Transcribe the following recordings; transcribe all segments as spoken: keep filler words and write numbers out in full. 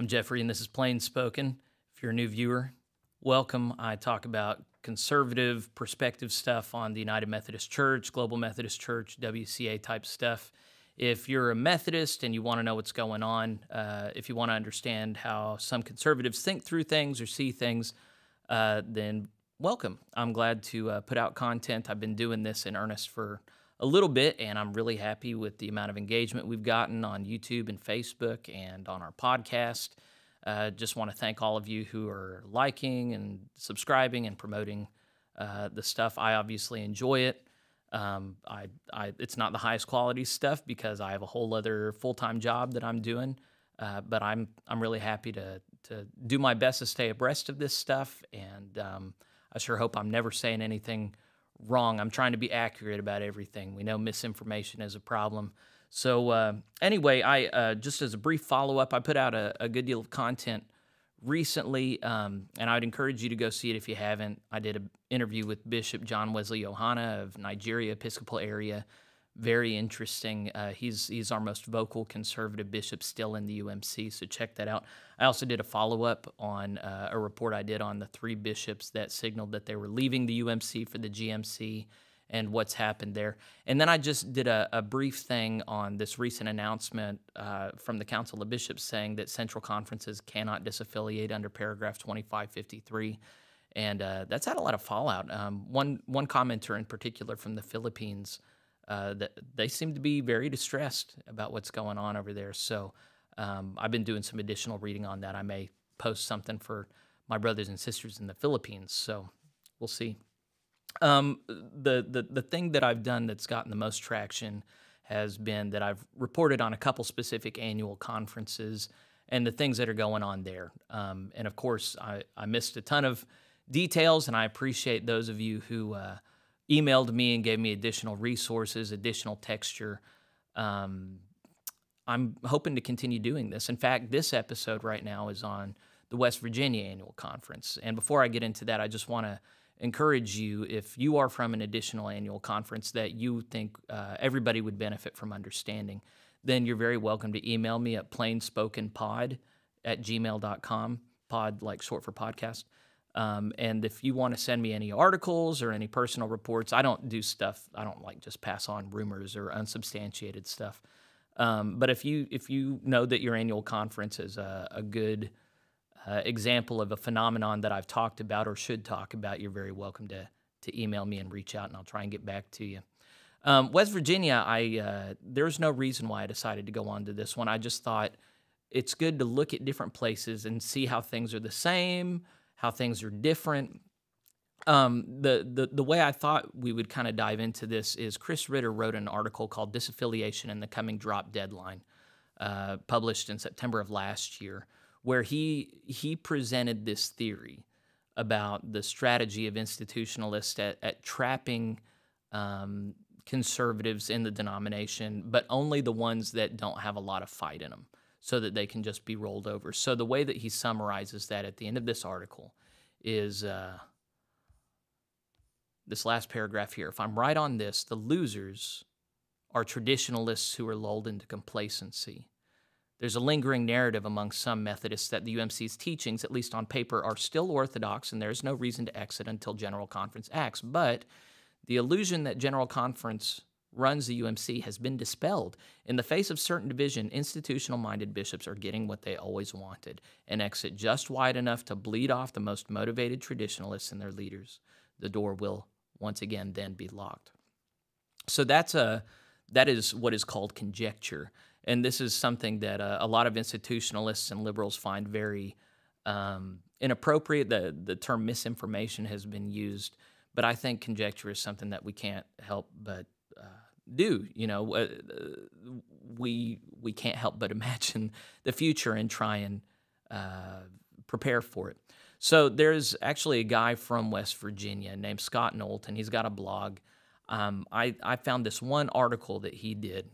I'm Jeffrey, and this is Plain Spoken. If you're a new viewer, welcome. I talk about conservative perspective stuff on the United Methodist Church, Global Methodist Church, W C A type stuff. If you're a Methodist and you want to know what's going on, uh, if you want to understand how some conservatives think through things or see things, uh, then welcome. I'm glad to uh, put out content. I've been doing this in earnest for a little bit, and I'm really happy with the amount of engagement we've gotten on YouTube and Facebook and on our podcast. Uh, just want to thank all of you who are liking and subscribing and promoting uh, the stuff. I obviously enjoy it. Um, I, I, it's not the highest quality stuff because I have a whole other full-time job that I'm doing, uh, but I'm I'm really happy to to do my best to stay abreast of this stuff, and um, I sure hope I'm never saying anything wrong. I'm trying to be accurate about everything. We know misinformation is a problem. So uh, anyway, I uh, just as a brief follow-up, I put out a, a good deal of content recently, um, and I would encourage you to go see it if you haven't. I did an interview with Bishop John Wesley Yohana of Nigeria Episcopal area. Very interesting. Uh, he's, he's our most vocal conservative bishop still in the U M C, so check that out. I also did a follow-up on uh, a report I did on the three bishops that signaled that they were leaving the U M C for the G M C and what's happened there. And then I just did a, a brief thing on this recent announcement uh, from the Council of Bishops saying that central conferences cannot disaffiliate under paragraph twenty-five fifty-three. And uh, that's had a lot of fallout. Um, one, one commenter in particular from the Philippines, Uh, that they seem to be very distressed about what's going on over there. So um, I've been doing some additional reading on that. I may post something for my brothers and sisters in the Philippines, so we'll see. Um, the, the, the thing that I've done that's gotten the most traction has been that I've reported on a couple specific annual conferences and the things that are going on there. Um, and, of course, I, I missed a ton of details, and I appreciate those of you who uh, – emailed me and gave me additional resources, additional texture. Um, I'm hoping to continue doing this. In fact, this episode right now is on the West Virginia Annual Conference. And before I get into that, I just want to encourage you, if you are from an additional annual conference that you think uh, everybody would benefit from understanding, then you're very welcome to email me at plainspokenpod at gmail dot com, pod like short for podcast. Um, and if you want to send me any articles or any personal reports, I don't do stuff. I don't like just pass on rumors or unsubstantiated stuff. Um, but if you if you know that your annual conference is a, a good uh, example of a phenomenon that I've talked about or should talk about, you're very welcome to to email me and reach out, and I'll try and get back to you. Um, West Virginia, I uh, there's no reason why I decided to go on to this one. I just thought it's good to look at different places and see how things are the same, how things are different. Um, the, the, the way I thought we would kind of dive into this is Chris Ritter wrote an article called Disaffiliation and the Coming Drop Deadline, uh, published in September of last year, where he, he presented this theory about the strategy of institutionalists at, at trapping um, conservatives in the denomination, but only the ones that don't have a lot of fight in them, so that they can just be rolled over. So the way that he summarizes that at the end of this article is uh, this last paragraph here. If I'm right on this, the losers are traditionalists who are lulled into complacency. There's a lingering narrative among some Methodists that the U M C's teachings, at least on paper, are still orthodox and there's no reason to exit until General Conference acts. But the illusion that General Conference runs the U M C has been dispelled. In the face of certain division, institutional-minded bishops are getting what they always wanted, an exit just wide enough to bleed off the most motivated traditionalists and their leaders. The door will once again then be locked. So that's a, that is what is called conjecture, and this is something that uh, a lot of institutionalists and liberals find very um, inappropriate. The, the term misinformation has been used, but I think conjecture is something that we can't help but Uh, do. You know, uh, we we can't help but imagine the future and try and uh, prepare for it. So there's actually a guy from West Virginia named Scott Knowlton. He's got a blog. Um, I, I found this one article that he did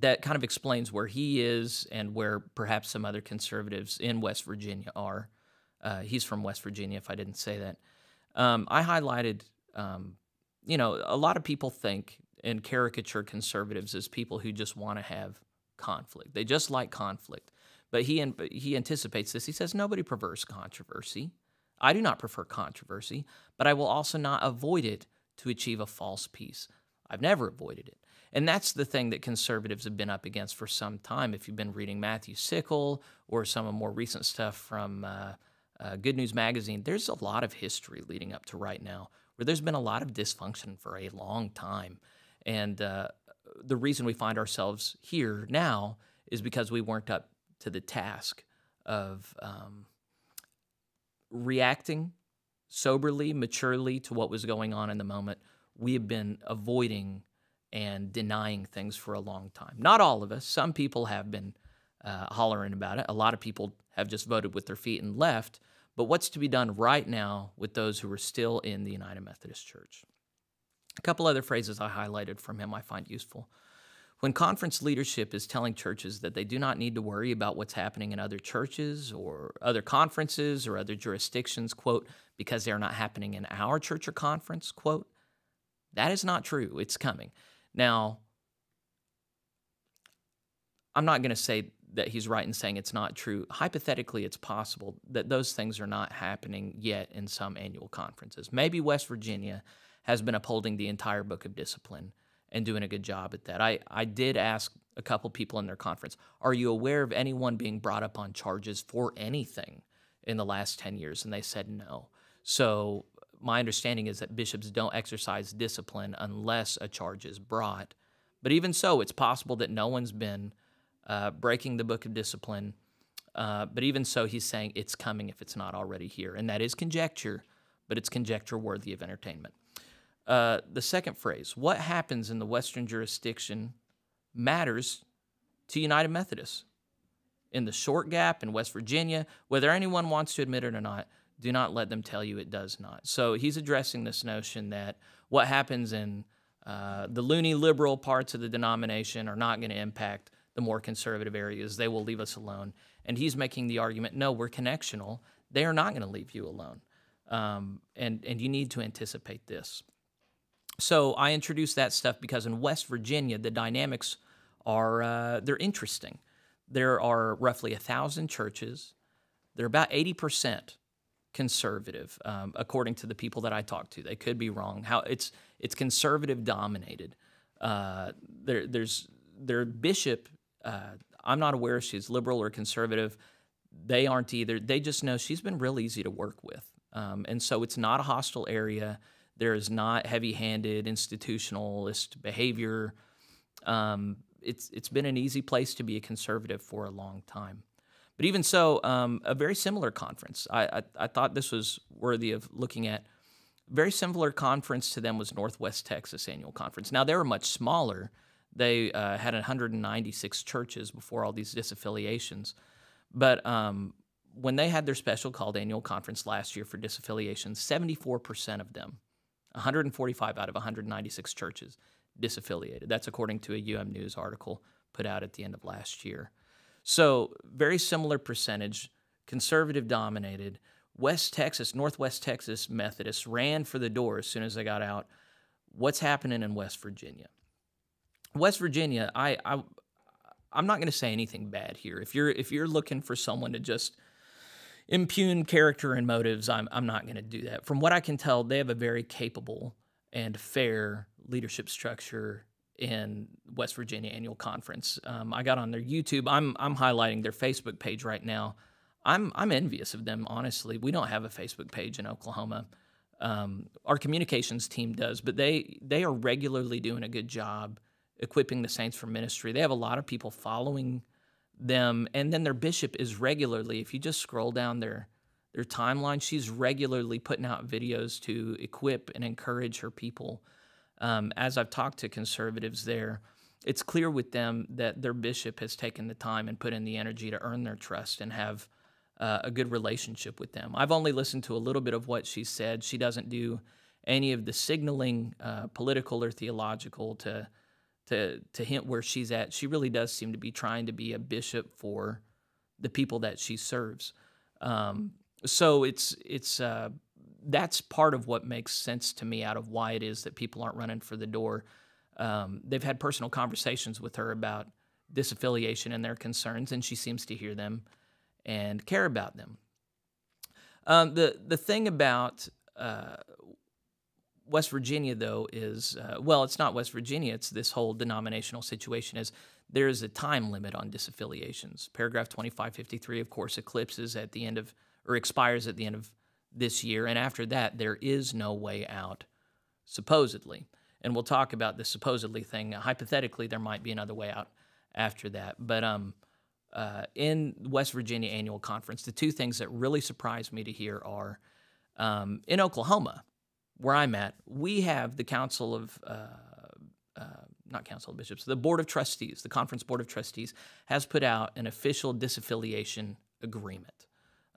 that kind of explains where he is and where perhaps some other conservatives in West Virginia are. Uh, he's from West Virginia, if I didn't say that. Um, I highlighted... Um, You know, a lot of people think and caricature conservatives as people who just want to have conflict. They just like conflict. But he he anticipates this. He says, nobody prefers controversy. I do not prefer controversy, but I will also not avoid it to achieve a false peace. I've never avoided it. And that's the thing that conservatives have been up against for some time. If you've been reading Matthew Sickle or some of more recent stuff from uh, uh, Good News magazine, there's a lot of history leading up to right now where there's been a lot of dysfunction for a long time. And uh, the reason we find ourselves here now is because we weren't up to the task of um, reacting soberly, maturely to what was going on in the moment. We have been avoiding and denying things for a long time. Not all of us. Some people have been uh, hollering about it. A lot of people have just voted with their feet and left. But what's to be done right now with those who are still in the United Methodist Church? A couple other phrases I highlighted from him I find useful. When conference leadership is telling churches that they do not need to worry about what's happening in other churches or other conferences or other jurisdictions, quote, because they are not happening in our church or conference, quote, that is not true. It's coming. Now, I'm not going to say that he's right in saying it's not true. Hypothetically, it's possible that those things are not happening yet in some annual conferences. Maybe West Virginia has been upholding the entire Book of Discipline and doing a good job at that. I, I did ask a couple people in their conference, are you aware of anyone being brought up on charges for anything in the last ten years? And they said no. So my understanding is that bishops don't exercise discipline unless a charge is brought. But even so, it's possible that no one's been uh, breaking the Book of Discipline. Uh, but even so, he's saying it's coming if it's not already here. And that is conjecture, but it's conjecture worthy of entertainment. Uh, the second phrase, what happens in the Western jurisdiction matters to United Methodists. In the short gap in West Virginia, whether anyone wants to admit it or not, do not let them tell you it does not. So he's addressing this notion that what happens in uh, the loony liberal parts of the denomination are not going to impact the more conservative areas. They will leave us alone. And he's making the argument, no, we're connectional. They are not going to leave you alone. Um, and, and you need to anticipate this. So I introduced that stuff because in West Virginia, the dynamics are, uh, they're interesting. There are roughly one thousand churches. They're about eighty percent conservative, um, according to the people that I talked to. They could be wrong. How it's it's conservative dominated. Uh, there there's their bishop. Uh, I'm not aware if she's liberal or conservative. They aren't either. They just know she's been real easy to work with, um, and so it's not a hostile area. There is not heavy-handed institutionalist behavior. Um, it's it's been an easy place to be a conservative for a long time. But even so, um, a very similar conference, I, I, I thought this was worthy of looking at. Very similar conference to them was Northwest Texas Annual Conference. Now, they were much smaller. They uh, had one hundred ninety-six churches before all these disaffiliations. But um, when they had their special called Annual Conference last year for disaffiliation, seventy-four percent of them, one hundred forty-five out of one hundred ninety-six churches, disaffiliated. That's according to a U M News article put out at the end of last year. So very similar percentage, conservative-dominated. West Texas, Northwest Texas Methodists ran for the door as soon as they got out. What's happening in West Virginia? West Virginia, I, I, I'm not going to say anything bad here. If you're if you're looking for someone to just impugn character and motives, I'm I'm not going to do that. From what I can tell, they have a very capable and fair leadership structure in West Virginia Annual Conference. Um, I got on their YouTube. I'm I'm highlighting their Facebook page right now. I'm I'm envious of them, honestly. We don't have a Facebook page in Oklahoma. Um, our communications team does, but they they are regularly doing a good job equipping the saints for ministry. They have a lot of people following them, and then their bishop is regularly, if you just scroll down their their timeline, she's regularly putting out videos to equip and encourage her people. Um, as I've talked to conservatives there, it's clear with them that their bishop has taken the time and put in the energy to earn their trust and have uh, a good relationship with them. I've only listened to a little bit of what she said. She doesn't do any of the signaling, uh, political or theological, to, to, to hint where she's at. She really does seem to be trying to be a bishop for the people that she serves. Um, so it's... it's uh, that's part of what makes sense to me out of why it is that people aren't running for the door. Um, they've had personal conversations with her about disaffiliation and their concerns, and she seems to hear them and care about them. Um, the, the thing about uh, West Virginia, though, is, uh, well, it's not West Virginia, it's this whole denominational situation, is there is a time limit on disaffiliations. Paragraph twenty-five fifty-three, of course, eclipses at the end of, or expires at the end of this year, and after that, there is no way out, supposedly. And we'll talk about the supposedly thing. Hypothetically, there might be another way out after that. But um, uh, in West Virginia Annual Conference, the two things that really surprised me to hear are, um, in Oklahoma, where I'm at, we have the Council of, uh, uh, not Council of Bishops, the Board of Trustees, the Conference Board of Trustees, has put out an official disaffiliation agreement.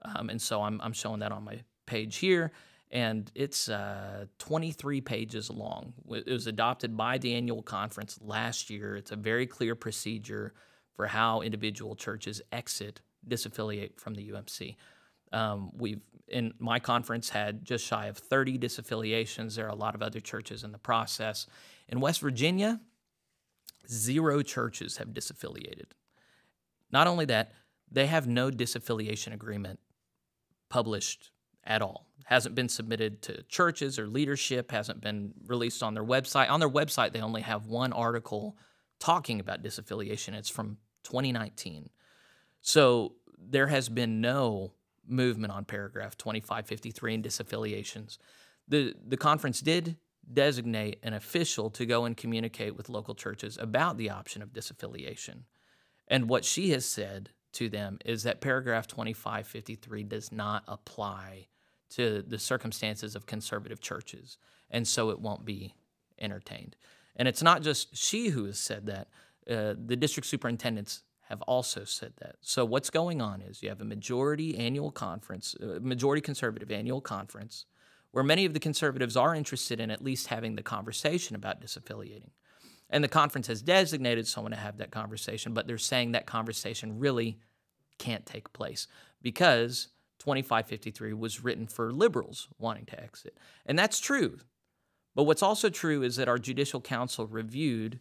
Um, and so I'm, I'm showing that on my page here. And it's uh, twenty-three pages long. It was adopted by the annual conference last year. It's a very clear procedure for how individual churches exit, disaffiliate from the U M C. Um, we've, in my conference, had just shy of thirty disaffiliations. There are a lot of other churches in the process. In West Virginia, zero churches have disaffiliated. Not only that, they have no disaffiliation agreement published at all. Hasn't been submitted to churches or leadership, hasn't been released on their website. On their website, they only have one article talking about disaffiliation. It's from twenty nineteen. So there has been no movement on paragraph twenty-five fifty-three and disaffiliations. The, the conference did designate an official to go and communicate with local churches about the option of disaffiliation. And what she has said to them is that paragraph twenty-five fifty-three does not apply to the circumstances of conservative churches, and so it won't be entertained. And it's not just she who has said that. Uh, the district superintendents have also said that. So what's going on is you have a majority annual conference, uh, majority conservative annual conference, where many of the conservatives are interested in at least having the conversation about disaffiliating. And the conference has designated someone to have that conversation, but they're saying that conversation really can't take place because twenty-five fifty-three was written for liberals wanting to exit. And that's true. But what's also true is that our Judicial Council reviewed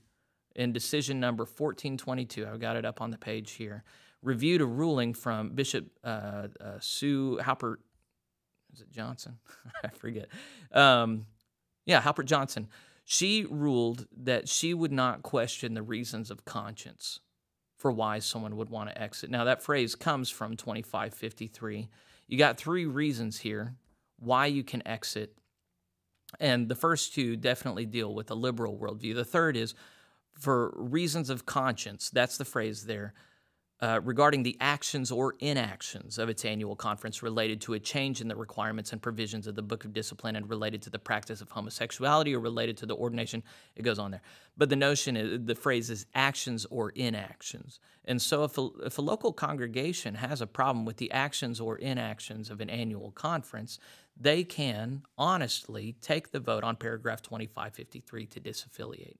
in decision number fourteen twenty-two, I've got it up on the page here, reviewed a ruling from Bishop uh, uh, Sue Halpert, is it Johnson? I forget. Um, yeah, Halpert Johnson. She ruled that she would not question the reasons of conscience for why someone would want to exit. Now, that phrase comes from twenty-five fifty-three. You got three reasons here why you can exit, and the first two definitely deal with a liberal worldview. The third is for reasons of conscience. That's the phrase there, uh, regarding the actions or inactions of its annual conference related to a change in the requirements and provisions of the Book of Discipline and related to the practice of homosexuality or related to the ordination. It goes on there. But the notion, is, the phrase is actions or inactions. And so if a, if a local congregation has a problem with the actions or inactions of an annual conference, they can honestly take the vote on paragraph twenty-five fifty-three to disaffiliate.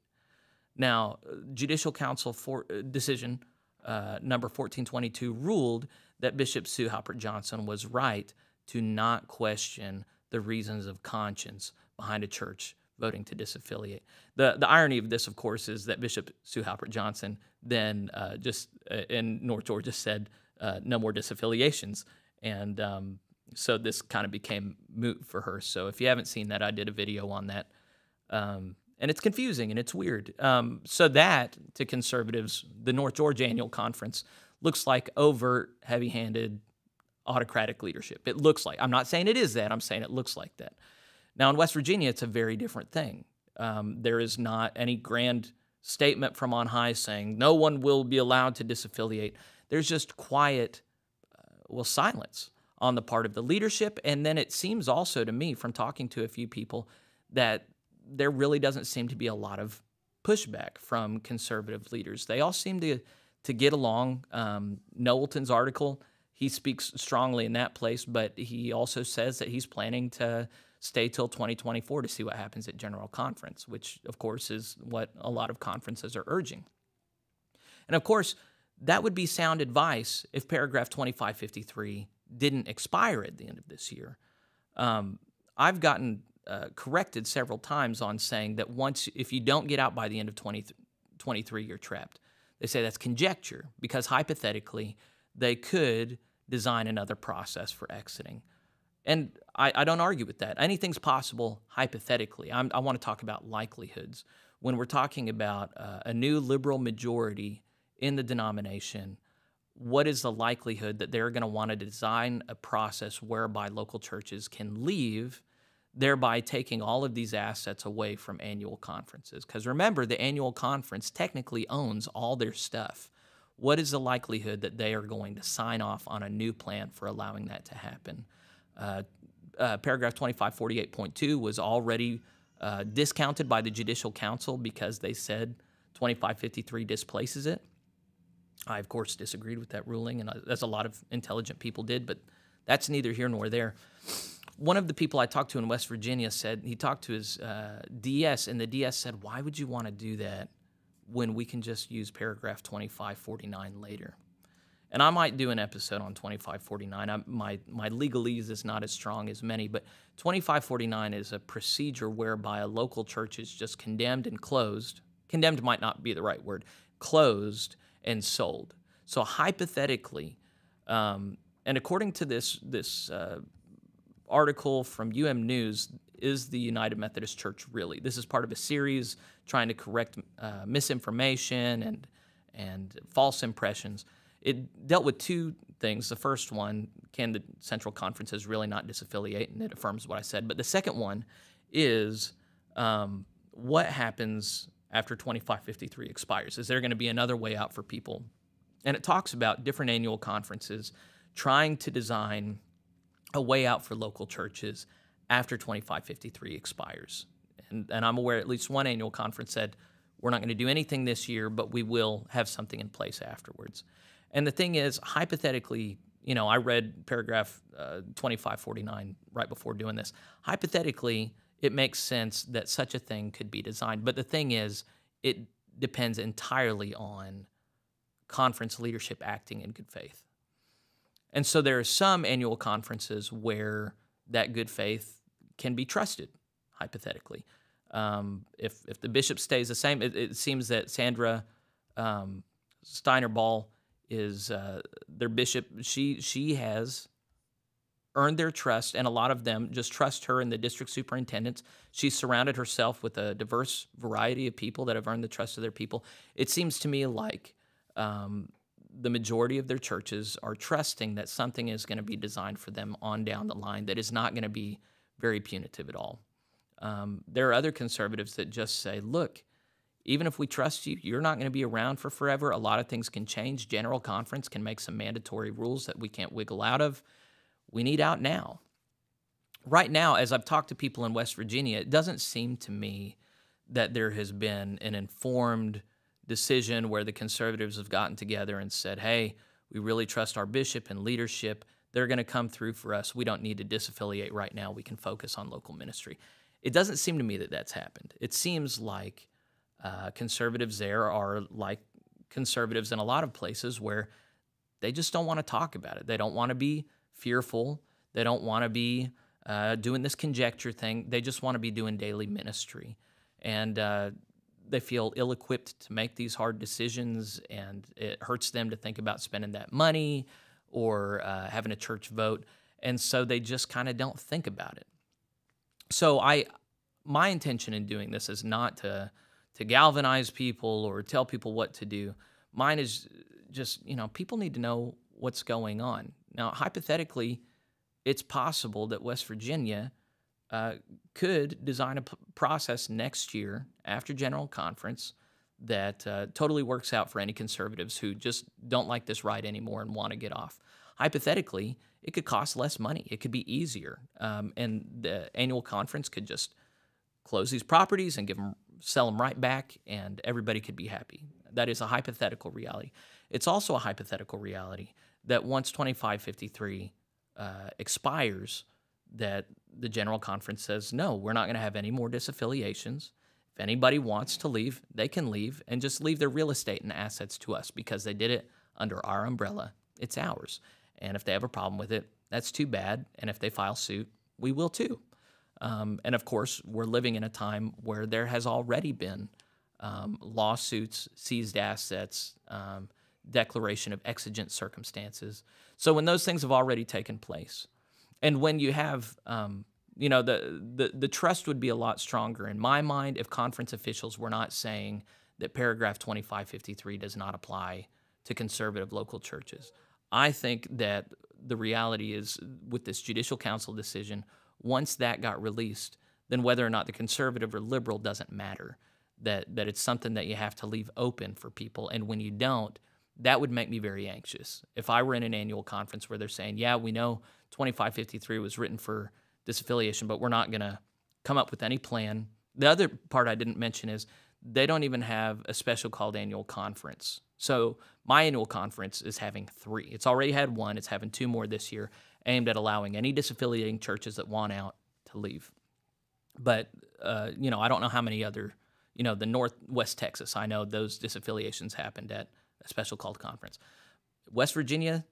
Now, Judicial Council for, uh, decision Uh, number fourteen twenty-two ruled that Bishop Sue Halpert Johnson was right to not question the reasons of conscience behind a church voting to disaffiliate. The the irony of this, of course, is that Bishop Sue Halpert Johnson then uh, just uh, in North Georgia said uh, no more disaffiliations, and um, so this kind of became moot for her. So if you haven't seen that, I did a video on that. Um, And it's confusing and it's weird. Um, so that, to conservatives, the North Georgia Annual Conference looks like overt, heavy-handed, autocratic leadership. It looks like. I'm not saying it is that. I'm saying it looks like that. Now, in West Virginia, it's a very different thing. Um, there is not any grand statement from on high saying no one will be allowed to disaffiliate. There's just quiet, uh, well, silence on the part of the leadership. And then it seems also to me, from talking to a few people, that there really doesn't seem to be a lot of pushback from conservative leaders. They all seem to to get along. Um, Knowlton's article, he speaks strongly in that place, but he also says that he's planning to stay till twenty twenty-four to see what happens at General Conference, which, of course, is what a lot of conferences are urging. And, of course, that would be sound advice if paragraph twenty-five fifty-three didn't expire at the end of this year. Um, I've gotten... Uh, corrected several times on saying that once, if you don't get out by the end of twenty twenty-three, you're trapped. They say that's conjecture because hypothetically they could design another process for exiting. And I, I don't argue with that. Anything's possible hypothetically. I'm, I want to talk about likelihoods. When we're talking about uh, a new liberal majority in the denomination, what is the likelihood that they're going to want to design a process whereby local churches can leave, thereby taking all of these assets away from annual conferences? Because remember, the annual conference technically owns all their stuff. What is the likelihood that they are going to sign off on a new plan for allowing that to happen? Uh, uh, paragraph twenty-five forty-eight point two was already uh, discounted by the Judicial Council because they said twenty-five fifty-three displaces it. I, of course, disagreed with that ruling, and that's a lot of intelligent people did, but that's neither here nor there. One of the people I talked to in West Virginia said, he talked to his uh, D S, and the D S said, why would you want to do that when we can just use paragraph twenty-five forty-nine later? And I might do an episode on twenty-five forty-nine. I, my, my legalese is not as strong as many, but twenty-five forty-nine is a procedure whereby a local church is just condemned and closed. Condemned might not be the right word. Closed and sold. So hypothetically, um, and according to this, this uh, article from U M News, is the United Methodist Church really? This is part of a series trying to correct uh, misinformation and, and false impressions. It dealt with two things. The first one, can the Central Conferences really not disaffiliate? And it affirms what I said. But the second one is um, what happens after twenty-five fifty-three expires? Is there going to be another way out for people? And it talks about different annual conferences trying to design a way out for local churches after twenty-five fifty-three expires. And, and I'm aware at least one annual conference said, we're not going to do anything this year, but we will have something in place afterwards. And the thing is, hypothetically, you know, I read paragraph uh, twenty-five forty-nine right before doing this. Hypothetically, it makes sense that such a thing could be designed. But the thing is, it depends entirely on conference leadership acting in good faith. And so there are some annual conferences where that good faith can be trusted, hypothetically. Um, if, if the bishop stays the same, it, it seems that Sandra um, Steiner-Ball is uh, their bishop. She she has earned their trust, and a lot of them just trust her and the district superintendents. She's surrounded herself with a diverse variety of people that have earned the trust of their people. It seems to me like um, the majority of their churches are trusting that something is going to be designed for them on down the line that is not going to be very punitive at all. Um, there are other conservatives that just say, look, even if we trust you, you're not going to be around for forever. A lot of things can change. General Conference can make some mandatory rules that we can't wiggle out of. We need out now. Right now, as I've talked to people in West Virginia, it doesn't seem to me that there has been an informed decision where the conservatives have gotten together and said, hey, we really trust our bishop and leadership. They're going to come through for us. We don't need to disaffiliate right now. We can focus on local ministry. It doesn't seem to me that that's happened. It seems like Uh, conservatives there are like conservatives in a lot of places where they just don't want to talk about it. They don't want to be fearful. They don't want to be uh, doing this conjecture thing. They just want to be doing daily ministry. And uh, they feel ill-equipped to make these hard decisions, and it hurts them to think about spending that money or uh, having a church vote. And so they just kind of don't think about it. So I, my intention in doing this is not to... to galvanize people or tell people what to do. Mine is just, you know, people need to know what's going on. Now, hypothetically, it's possible that West Virginia uh, could design a p process next year after General Conference that uh, totally works out for any conservatives who just don't like this ride anymore and want to get off. Hypothetically, it could cost less money. It could be easier. Um, and the annual conference could just close these properties and give them, sell them right back, and everybody could be happy. That is a hypothetical reality. It's also a hypothetical reality that once twenty-five fifty-three uh, expires, that the General Conference says, no, we're not going to have any more disaffiliations. If anybody wants to leave, they can leave and just leave their real estate and assets to us because they did it under our umbrella. It's ours. And if they have a problem with it, that's too bad. And if they file suit, we will too. Um, and, of course, we're living in a time where there has already been um, lawsuits, seized assets, um, declaration of exigent circumstances. So when those things have already taken place, and when you have, um, you know, the, the, the trust would be a lot stronger in my mind if conference officials were not saying that paragraph twenty-five fifty-three does not apply to conservative local churches. I think that the reality is with this Judicial Council decision, once that got released, then whether or not the conservative or liberal doesn't matter, that, that it's something that you have to leave open for people. And when you don't, that would make me very anxious. If I were in an annual conference where they're saying, yeah, we know twenty-five fifty-three was written for disaffiliation, but we're not going to come up with any plan. The other part I didn't mention is they don't even have a special called annual conference. So my annual conference is having three. It's already had one. It's having two more this year, aimed at allowing any disaffiliating churches that want out to leave. But, uh, you know, I don't know how many other, you know, the Northwest Texas, I know those disaffiliations happened at a special called conference. West Virginia,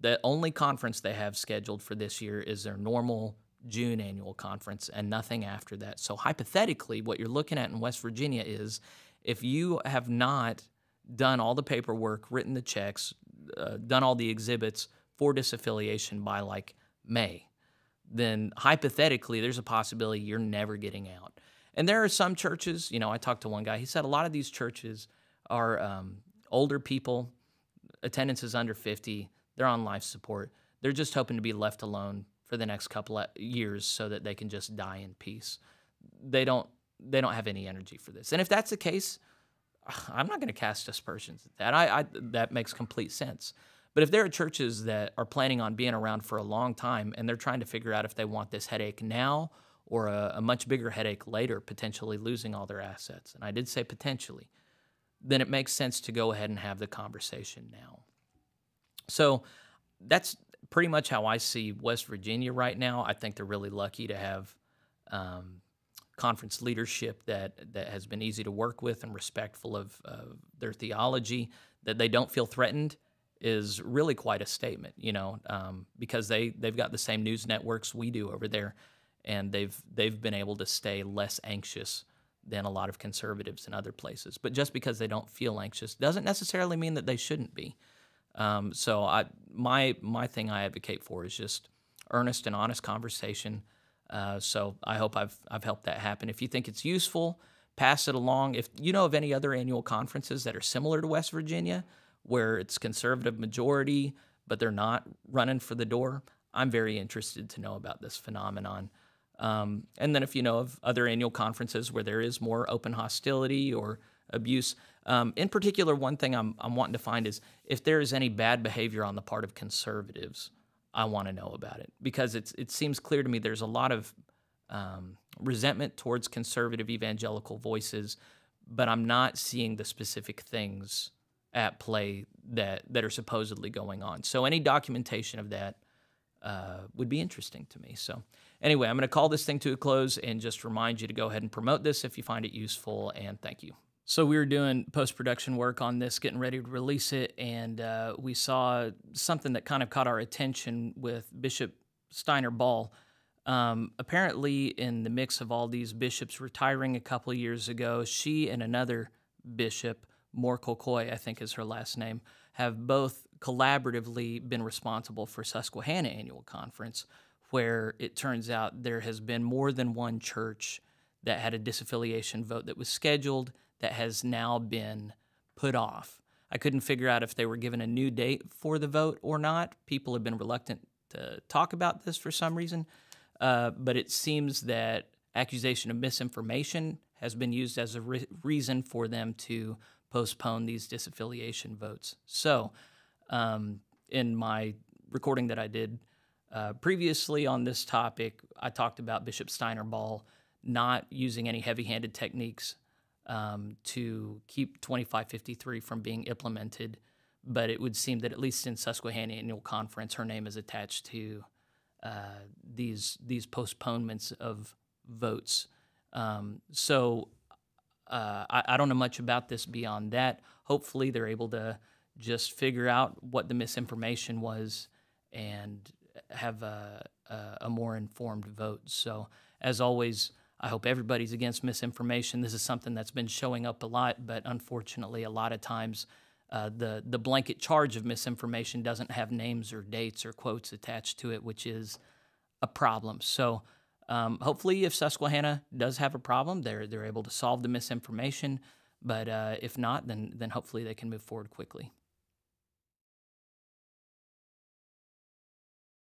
the only conference they have scheduled for this year is their normal June annual conference and nothing after that. So hypothetically, what you're looking at in West Virginia is if you have not done all the paperwork, written the checks, uh, done all the exhibits for disaffiliation by like May, then hypothetically there's a possibility you're never getting out. And there are some churches, you know, I talked to one guy, he said a lot of these churches are um, older people, attendance is under fifty, they're on life support, they're just hoping to be left alone for the next couple of years so that they can just die in peace. They don't, they don't have any energy for this. And if that's the case, I'm not going to cast dispersions at that. I, I, that makes complete sense. But if there are churches that are planning on being around for a long time and they're trying to figure out if they want this headache now or a, a much bigger headache later, potentially losing all their assets, and I did say potentially, then it makes sense to go ahead and have the conversation now. So that's pretty much how I see West Virginia right now. I think they're really lucky to have um, conference leadership that, that has been easy to work with and respectful of uh, their theology, that they don't feel threatened is really quite a statement, you know, um, because they, they've got the same news networks we do over there, and they've they've been able to stay less anxious than a lot of conservatives in other places. But just because they don't feel anxious doesn't necessarily mean that they shouldn't be. Um, so I, my, my thing I advocate for is just earnest and honest conversation. Uh, so I hope I've, I've helped that happen. If you think it's useful, pass it along. If you know of any other annual conferences that are similar to West Virginia, where it's conservative majority, but they're not running for the door, I'm very interested to know about this phenomenon. Um, and then if you know of other annual conferences where there is more open hostility or abuse, um, in particular, one thing I'm, I'm wanting to find is if there is any bad behavior on the part of conservatives, I want to know about it, because it's, it seems clear to me there's a lot of um, resentment towards conservative evangelical voices, but I'm not seeing the specific things at play that, that are supposedly going on. So any documentation of that uh, would be interesting to me. So anyway, I'm going to call this thing to a close and just remind you to go ahead and promote this if you find it useful, and thank you. So we were doing post-production work on this, getting ready to release it, and uh, we saw something that kind of caught our attention with Bishop Steiner-Ball. Um, apparently, in the mix of all these bishops retiring a couple of years ago, she and another bishop, Morcoloy, I think is her last name, have both collaboratively been responsible for Susquehanna Annual Conference, where it turns out there has been more than one church that had a disaffiliation vote that was scheduled that has now been put off. I couldn't figure out if they were given a new date for the vote or not. People have been reluctant to talk about this for some reason, uh, but it seems that accusation of misinformation has been used as a re reason for them to postpone these disaffiliation votes. So um, in my recording that I did uh, previously on this topic, I talked about Bishop Steiner-Ball not using any heavy-handed techniques um, to keep twenty-five fifty-three from being implemented, but it would seem that at least in Susquehanna Annual Conference, her name is attached to uh, these, these postponements of votes. Um, so Uh, I, I don't know much about this beyond that. Hopefully they're able to just figure out what the misinformation was and have a, a, a more informed vote. So as always, I hope everybody's against misinformation. This is something that's been showing up a lot, but unfortunately a lot of times uh, the, the blanket charge of misinformation doesn't have names or dates or quotes attached to it, which is a problem. So um, hopefully if Susquehanna does have a problem, they're, they're able to solve the misinformation, but uh, if not, then, then hopefully they can move forward quickly.